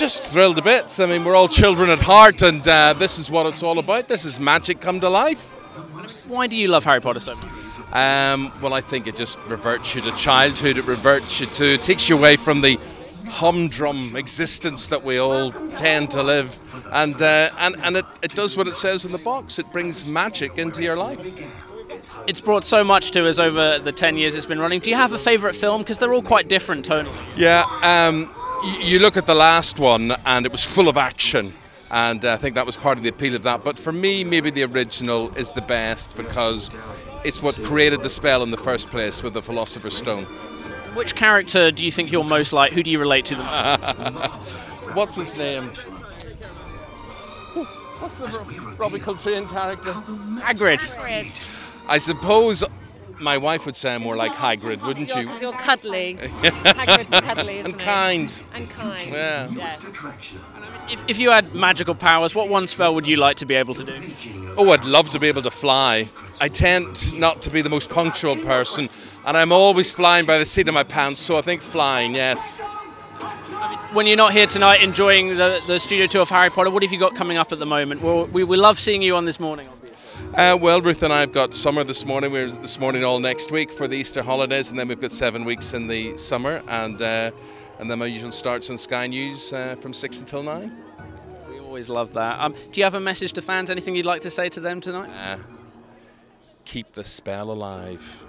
Just thrilled a bit. I mean, we're all children at heart, and this is what it's all about. This is magic come to life. Why do you love Harry Potter so much? Well, I think it just reverts you to childhood. It reverts you to, it takes you away from the humdrum existence that we all tend to live, and it does what it says in the box. It brings magic into your life. It's brought so much to us over the 10 years it's been running. Do you have a favourite film? Because they're all quite different tonally. Yeah, you look at the last one and it was full of action, and I think that was part of the appeal of that. But for me, maybe the original is the best because it's what created the spell in the first place with the Philosopher's Stone. Which character do you think you're most like? Who do you relate to the most? What's his name? What's the Robbie Coltrane character? Hagrid. I suppose my wife would say I'm more like Hagrid, wouldn't you? Because you're cuddly. Hagrid's cuddly, isn't he? And kind. Yeah. Yes. And I mean, if you had magical powers, what one spell would you like to be able to do? Oh, I'd love to be able to fly. I tend not to be the most punctual person, and I'm always flying by the seat of my pants, so I think flying, yes. When you're not here tonight enjoying the studio tour of Harry Potter, what have you got coming up at the moment? Well, we love seeing you on this morning. Well, Ruth and I have got summer this morning. We're this morning all next week for the Easter holidays, and then we've got 7 weeks in the summer, and then my usual starts on Sky News from 6 until 9. We always love that. Do you have a message to fans? Anything you'd like to say to them tonight? Keep the spell alive.